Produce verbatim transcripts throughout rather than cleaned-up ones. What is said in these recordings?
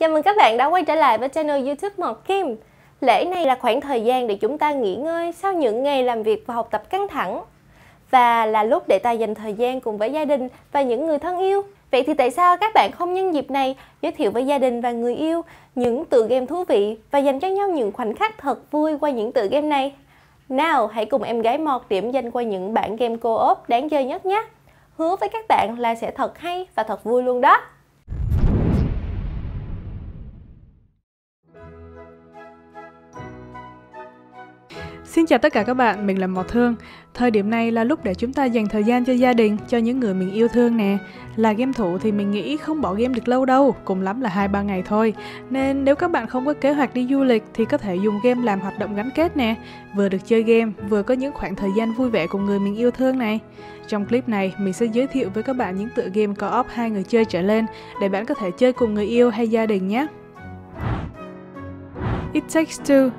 Chào mừng các bạn đã quay trở lại với channel YouTube Mọt Kim. Lễ này là khoảng thời gian để chúng ta nghỉ ngơi sau những ngày làm việc và học tập căng thẳng, và là lúc để ta dành thời gian cùng với gia đình và những người thân yêu. Vậy thì tại sao các bạn không nhân dịp này giới thiệu với gia đình và người yêu những tựa game thú vị và dành cho nhau những khoảnh khắc thật vui qua những tựa game này? Nào, hãy cùng em gái Mọt điểm danh qua những bản game co-op đáng chơi nhất nhé. Hứa với các bạn là sẽ thật hay và thật vui luôn đó. Xin chào tất cả các bạn, mình là Mọt Thương. Thời điểm này là lúc để chúng ta dành thời gian cho gia đình, cho những người mình yêu thương nè. Là game thủ thì mình nghĩ không bỏ game được lâu đâu, cùng lắm là hai ba ngày thôi. Nên nếu các bạn không có kế hoạch đi du lịch thì có thể dùng game làm hoạt động gắn kết nè. Vừa được chơi game, vừa có những khoảng thời gian vui vẻ cùng người mình yêu thương này. Trong clip này, mình sẽ giới thiệu với các bạn những tựa game co-op hai người chơi trở lên để bạn có thể chơi cùng người yêu hay gia đình nhé. It Takes Two.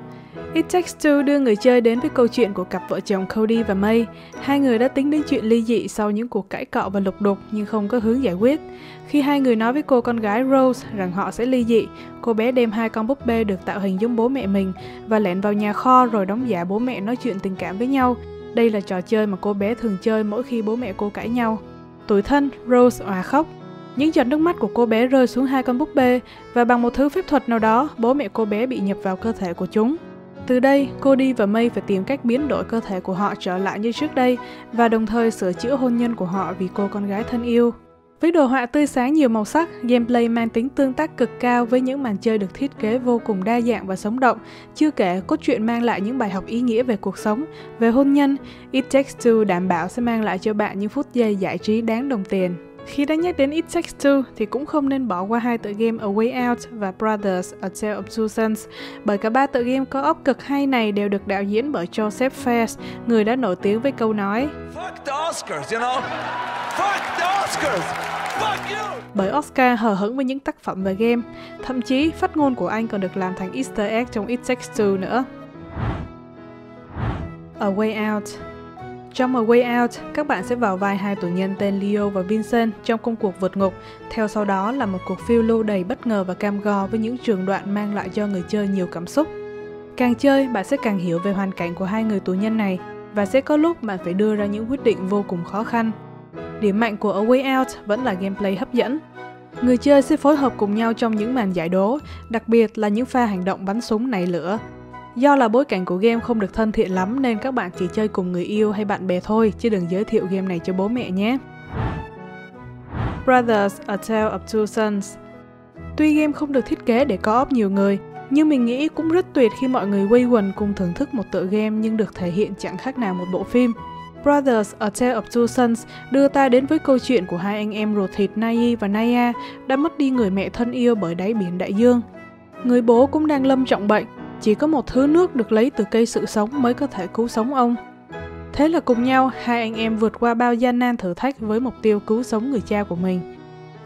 It Takes Two đưa người chơi đến với câu chuyện của cặp vợ chồng Cody và May. Hai người đã tính đến chuyện ly dị sau những cuộc cãi cọ và lục đục nhưng không có hướng giải quyết. Khi hai người nói với cô con gái Rose rằng họ sẽ ly dị, cô bé đem hai con búp bê được tạo hình giống bố mẹ mình và lẻn vào nhà kho rồi đóng giả bố mẹ nói chuyện tình cảm với nhau. Đây là trò chơi mà cô bé thường chơi mỗi khi bố mẹ cô cãi nhau. Tủi thân, Rose òa khóc. Những giọt nước mắt của cô bé rơi xuống hai con búp bê và bằng một thứ phép thuật nào đó, bố mẹ cô bé bị nhập vào cơ thể của chúng. Từ đây, Cody và May phải tìm cách biến đổi cơ thể của họ trở lại như trước đây và đồng thời sửa chữa hôn nhân của họ vì cô con gái thân yêu. Với đồ họa tươi sáng nhiều màu sắc, gameplay mang tính tương tác cực cao với những màn chơi được thiết kế vô cùng đa dạng và sống động. Chưa kể, cốt truyện mang lại những bài học ý nghĩa về cuộc sống, về hôn nhân. It Takes Two đảm bảo sẽ mang lại cho bạn những phút giây giải trí đáng đồng tiền. Khi đã nhắc đến It Takes Two thì cũng không nên bỏ qua hai tựa game A Way Out và Brothers: A Tale of Two Sons, bởi cả ba tựa game co-op cực hay này đều được đạo diễn bởi Joseph Fares, người đã nổi tiếng với câu nói "Fuck the Oscars, you know? Fuck the Oscars. Fuck you." Bởi Oscar hờ hững với những tác phẩm và game, thậm chí phát ngôn của anh còn được làm thành Easter egg trong It Takes Two nữa. A Way Out. Trong A Way Out, các bạn sẽ vào vai hai tù nhân tên Leo và Vincent trong công cuộc vượt ngục, theo sau đó là một cuộc phiêu lưu đầy bất ngờ và cam go với những trường đoạn mang lại cho người chơi nhiều cảm xúc. Càng chơi, bạn sẽ càng hiểu về hoàn cảnh của hai người tù nhân này và sẽ có lúc bạn phải đưa ra những quyết định vô cùng khó khăn. Điểm mạnh của A Way Out vẫn là gameplay hấp dẫn. Người chơi sẽ phối hợp cùng nhau trong những màn giải đố, đặc biệt là những pha hành động bắn súng nảy lửa. Do là bối cảnh của game không được thân thiện lắm nên các bạn chỉ chơi cùng người yêu hay bạn bè thôi, chứ đừng giới thiệu game này cho bố mẹ nhé. Brothers: A Tale of Two Sons. Tuy game không được thiết kế để co-op nhiều người, nhưng mình nghĩ cũng rất tuyệt khi mọi người quây quần cùng thưởng thức một tựa game nhưng được thể hiện chẳng khác nào một bộ phim. Brothers: A Tale of Two Sons đưa ta đến với câu chuyện của hai anh em ruột thịt Nai và Naya đã mất đi người mẹ thân yêu bởi đáy biển đại dương. Người bố cũng đang lâm trọng bệnh. Chỉ có một thứ nước được lấy từ cây sự sống mới có thể cứu sống ông. Thế là cùng nhau, hai anh em vượt qua bao gian nan thử thách với mục tiêu cứu sống người cha của mình.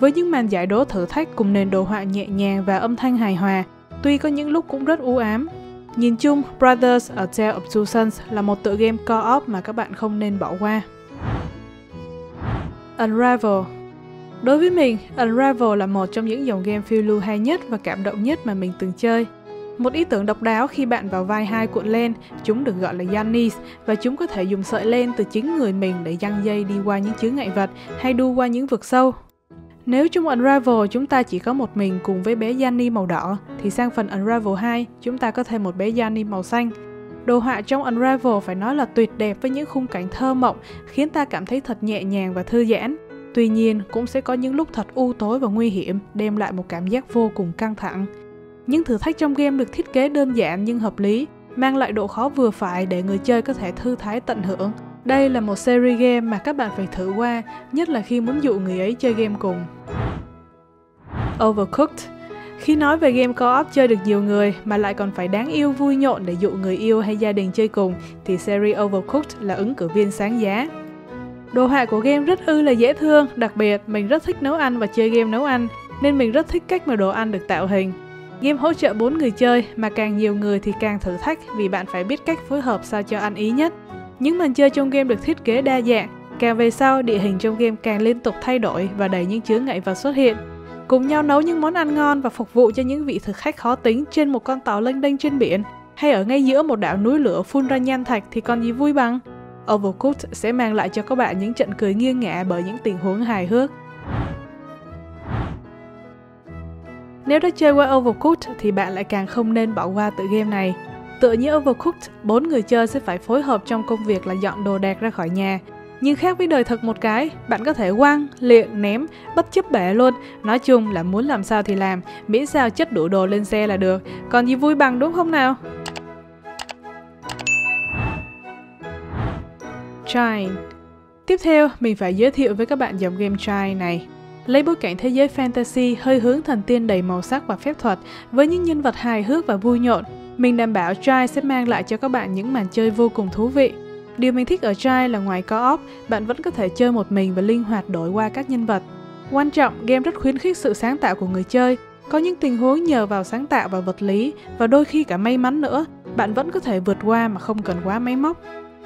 Với những màn giải đố thử thách cùng nền đồ họa nhẹ nhàng và âm thanh hài hòa, tuy có những lúc cũng rất u ám. Nhìn chung, Brothers: A Tale of Two Sons là một tựa game co-op mà các bạn không nên bỏ qua. Unravel. Đối với mình, Unravel là một trong những dòng game phiêu lưu hay nhất và cảm động nhất mà mình từng chơi. Một ý tưởng độc đáo khi bạn vào vai hai cuộn len, chúng được gọi là yannis, và chúng có thể dùng sợi len từ chính người mình để giăng dây đi qua những chướng ngại vật hay đu qua những vực sâu. Nếu trong Unravel chúng ta chỉ có một mình cùng với bé Yanni màu đỏ, thì sang phần Unravel hai chúng ta có thêm một bé Yanni màu xanh. Đồ họa trong Unravel phải nói là tuyệt đẹp với những khung cảnh thơ mộng, khiến ta cảm thấy thật nhẹ nhàng và thư giãn. Tuy nhiên, cũng sẽ có những lúc thật u tối và nguy hiểm, đem lại một cảm giác vô cùng căng thẳng. Những thử thách trong game được thiết kế đơn giản nhưng hợp lý, mang lại độ khó vừa phải để người chơi có thể thư thái tận hưởng. Đây là một series game mà các bạn phải thử qua, nhất là khi muốn dụ người ấy chơi game cùng. Overcooked. Khi nói về game co-op chơi được nhiều người mà lại còn phải đáng yêu vui nhộn để dụ người yêu hay gia đình chơi cùng, thì series Overcooked là ứng cử viên sáng giá. Đồ họa của game rất ư là dễ thương, đặc biệt mình rất thích nấu ăn và chơi game nấu ăn, nên mình rất thích cách mà đồ ăn được tạo hình. Game hỗ trợ bốn người chơi, mà càng nhiều người thì càng thử thách vì bạn phải biết cách phối hợp sao cho ăn ý nhất. Những màn chơi trong game được thiết kế đa dạng, càng về sau địa hình trong game càng liên tục thay đổi và đầy những chướng ngại vật xuất hiện. cùng nhau nấu những món ăn ngon và phục vụ cho những vị thực khách khó tính trên một con tàu lênh đênh trên biển, hay ở ngay giữa một đảo núi lửa phun ra nham thạch thì còn gì vui bằng. Overcooked sẽ mang lại cho các bạn những trận cười nghiêng ngả bởi những tình huống hài hước. Nếu đã chơi qua Overcooked thì bạn lại càng không nên bỏ qua tựa game này. Tựa như Overcooked, bốn người chơi sẽ phải phối hợp trong công việc là dọn đồ đạc ra khỏi nhà. Nhưng khác với đời thật một cái, bạn có thể quăng, liệng, ném, bất chấp bể luôn. Nói chung là muốn làm sao thì làm, miễn sao chất đủ đồ lên xe là được. Còn gì vui bằng đúng không nào? Trine. Tiếp theo, mình phải giới thiệu với các bạn dòng game Trine này. Lấy bối cảnh thế giới fantasy hơi hướng thần tiên đầy màu sắc và phép thuật, với những nhân vật hài hước và vui nhộn, mình đảm bảo Trine sẽ mang lại cho các bạn những màn chơi vô cùng thú vị. Điều mình thích ở Trine là ngoài co-op, bạn vẫn có thể chơi một mình và linh hoạt đổi qua các nhân vật. Quan trọng, game rất khuyến khích sự sáng tạo của người chơi. Có những tình huống nhờ vào sáng tạo và vật lý, và đôi khi cả may mắn nữa, bạn vẫn có thể vượt qua mà không cần quá máy móc.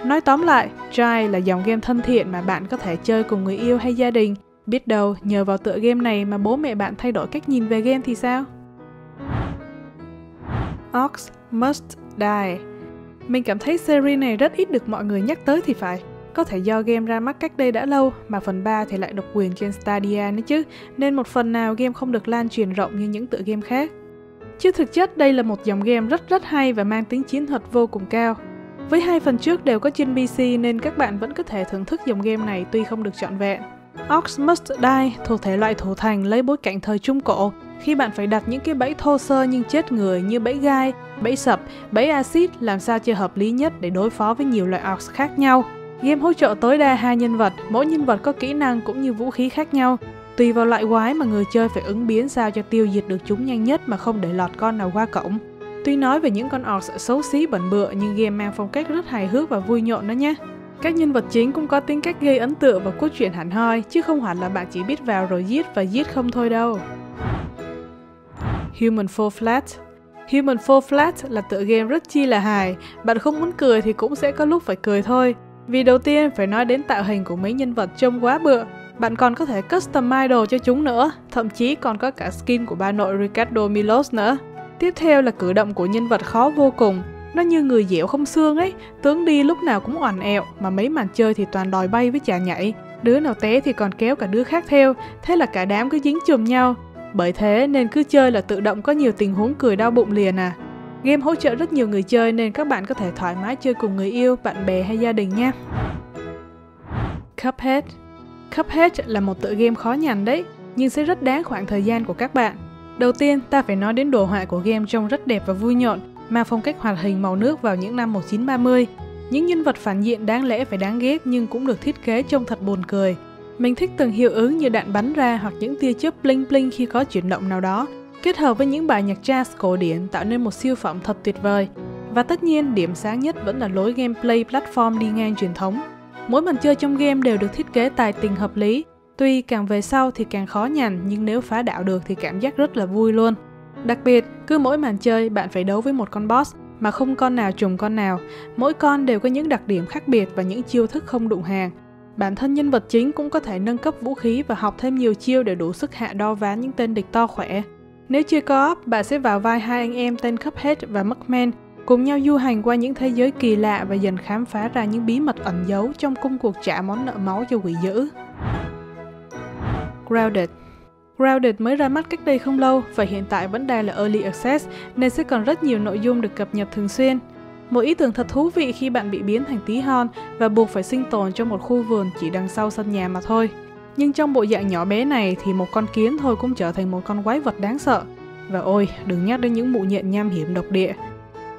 Nói tóm lại, Trine là dòng game thân thiện mà bạn có thể chơi cùng người yêu hay gia đình. Biết đâu, nhờ vào tựa game này mà bố mẹ bạn thay đổi cách nhìn về game thì sao? Orcs Must Die. Mình cảm thấy series này rất ít được mọi người nhắc tới thì phải. Có thể do game ra mắt cách đây đã lâu, mà phần ba thì lại độc quyền trên Stadia nữa chứ, nên một phần nào game không được lan truyền rộng như những tựa game khác. Chứ thực chất đây là một dòng game rất rất hay và mang tính chiến thuật vô cùng cao. Với hai phần trước đều có trên pê xê nên các bạn vẫn có thể thưởng thức dòng game này tuy không được trọn vẹn. Orcs Must Die thuộc thể loại thủ thành lấy bối cảnh thời Trung Cổ, khi bạn phải đặt những cái bẫy thô sơ nhưng chết người như bẫy gai, bẫy sập, bẫy axit làm sao cho hợp lý nhất để đối phó với nhiều loại orcs khác nhau. Game hỗ trợ tối đa hai nhân vật, mỗi nhân vật có kỹ năng cũng như vũ khí khác nhau. Tùy vào loại quái mà người chơi phải ứng biến sao cho tiêu diệt được chúng nhanh nhất mà không để lọt con nào qua cổng. Tuy nói về những con orcs xấu xí bẩn bựa nhưng game mang phong cách rất hài hước và vui nhộn đó nhé. Các nhân vật chính cũng có tính cách gây ấn tượng và cốt truyện hẳn hoi, chứ không hẳn là bạn chỉ biết vào rồi giết và giết không thôi đâu. Human Fall Flat. Human Fall Flat là tựa game rất chi là hài, bạn không muốn cười thì cũng sẽ có lúc phải cười thôi. Vì đầu tiên phải nói đến tạo hình của mấy nhân vật trông quá bựa, bạn còn có thể customize đồ cho chúng nữa, thậm chí còn có cả skin của bà nội Ricardo Milos nữa. Tiếp theo là cử động của nhân vật khó vô cùng. Nó như người dẻo không xương ấy, tướng đi lúc nào cũng oằn ẹo, mà mấy màn chơi thì toàn đòi bay với chà nhảy. Đứa nào té thì còn kéo cả đứa khác theo, thế là cả đám cứ dính chùm nhau. Bởi thế nên cứ chơi là tự động có nhiều tình huống cười đau bụng liền à. Game hỗ trợ rất nhiều người chơi nên các bạn có thể thoải mái chơi cùng người yêu, bạn bè hay gia đình nha. Cuphead. Cuphead là một tựa game khó nhằn đấy, nhưng sẽ rất đáng khoảng thời gian của các bạn. Đầu tiên ta phải nói đến đồ họa của game trông rất đẹp và vui nhộn, mang phong cách hoạt hình màu nước vào những năm một nghìn chín trăm ba mươi. Những nhân vật phản diện đáng lẽ phải đáng ghét nhưng cũng được thiết kế trông thật buồn cười. Mình thích từng hiệu ứng như đạn bắn ra hoặc những tia chớp bling bling khi có chuyển động nào đó, kết hợp với những bài nhạc jazz cổ điển tạo nên một siêu phẩm thật tuyệt vời. Và tất nhiên, điểm sáng nhất vẫn là lối gameplay platform đi ngang truyền thống. Mỗi màn chơi trong game đều được thiết kế tài tình hợp lý, tuy càng về sau thì càng khó nhằn nhưng nếu phá đảo được thì cảm giác rất là vui luôn. Đặc biệt, cứ mỗi màn chơi bạn phải đấu với một con boss mà không con nào trùng con nào, mỗi con đều có những đặc điểm khác biệt và những chiêu thức không đụng hàng. Bản thân nhân vật chính cũng có thể nâng cấp vũ khí và học thêm nhiều chiêu để đủ sức hạ đo ván những tên địch to khỏe. Nếu chơi co-op, bạn sẽ vào vai hai anh em tên Cuphead và Mugman, cùng nhau du hành qua những thế giới kỳ lạ và dần khám phá ra những bí mật ẩn giấu trong công cuộc trả món nợ máu cho quỷ dữ. Grounded. Grounded mới ra mắt cách đây không lâu và hiện tại vẫn đang là Early Access nên sẽ còn rất nhiều nội dung được cập nhật thường xuyên. Một ý tưởng thật thú vị khi bạn bị biến thành tí hon và buộc phải sinh tồn trong một khu vườn chỉ đằng sau sân nhà mà thôi. Nhưng trong bộ dạng nhỏ bé này thì một con kiến thôi cũng trở thành một con quái vật đáng sợ. Và ôi, đừng nhắc đến những mụ nhện nham hiểm độc địa.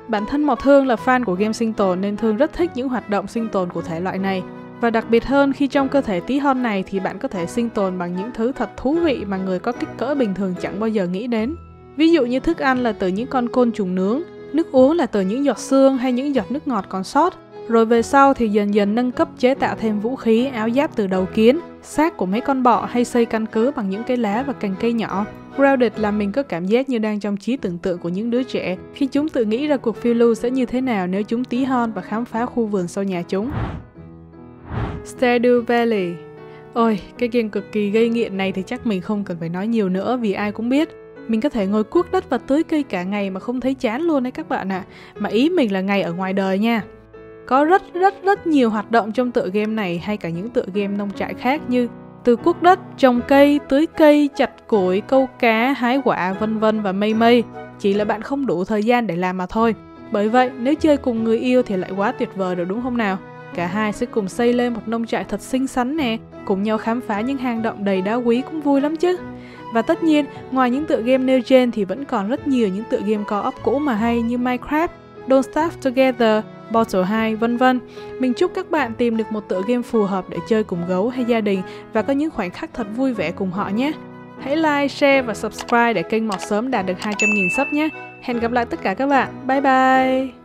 Bản thân Mọt Thương là fan của game sinh tồn nên Thương rất thích những hoạt động sinh tồn của thể loại này. Và đặc biệt hơn, khi trong cơ thể tí hon này thì bạn có thể sinh tồn bằng những thứ thật thú vị mà người có kích cỡ bình thường chẳng bao giờ nghĩ đến. Ví dụ như thức ăn là từ những con côn trùng nướng, nước uống là từ những giọt xương hay những giọt nước ngọt còn sót. Rồi về sau thì dần dần nâng cấp chế tạo thêm vũ khí, áo giáp từ đầu kiến, xác của mấy con bọ hay xây căn cứ bằng những cái lá và cành cây nhỏ. Grounded làm mình có cảm giác như đang trong trí tưởng tượng của những đứa trẻ khi chúng tự nghĩ ra cuộc phiêu lưu sẽ như thế nào nếu chúng tí hon và khám phá khu vườn sau nhà chúng. Stardew Valley. Ôi, cái game cực kỳ gây nghiện này thì chắc mình không cần phải nói nhiều nữa vì ai cũng biết. Mình có thể ngồi cuốc đất và tưới cây cả ngày mà không thấy chán luôn đấy các bạn ạ. À. Mà ý mình là ngày ở ngoài đời nha. Có rất rất rất nhiều hoạt động trong tựa game này hay cả những tựa game nông trại khác như từ cuốc đất, trồng cây, tưới cây, chặt củi, câu cá, hái quả vân vân và mây mây. Chỉ là bạn không đủ thời gian để làm mà thôi. Bởi vậy, nếu chơi cùng người yêu thì lại quá tuyệt vời rồi đúng không nào? Cả hai sẽ cùng xây lên một nông trại thật xinh xắn nè, cùng nhau khám phá những hang động đầy đá quý cũng vui lắm chứ. Và tất nhiên, ngoài những tựa game nêu trên thì vẫn còn rất nhiều những tựa game co-op cũ mà hay như Minecraft, Don't Starve Together, Portal hai, vân vân. Mình chúc các bạn tìm được một tựa game phù hợp để chơi cùng gấu hay gia đình và có những khoảnh khắc thật vui vẻ cùng họ nhé. Hãy like, share và subscribe để kênh mọt sớm đạt được hai trăm nghìn sub nhé. Hẹn gặp lại tất cả các bạn. Bye bye!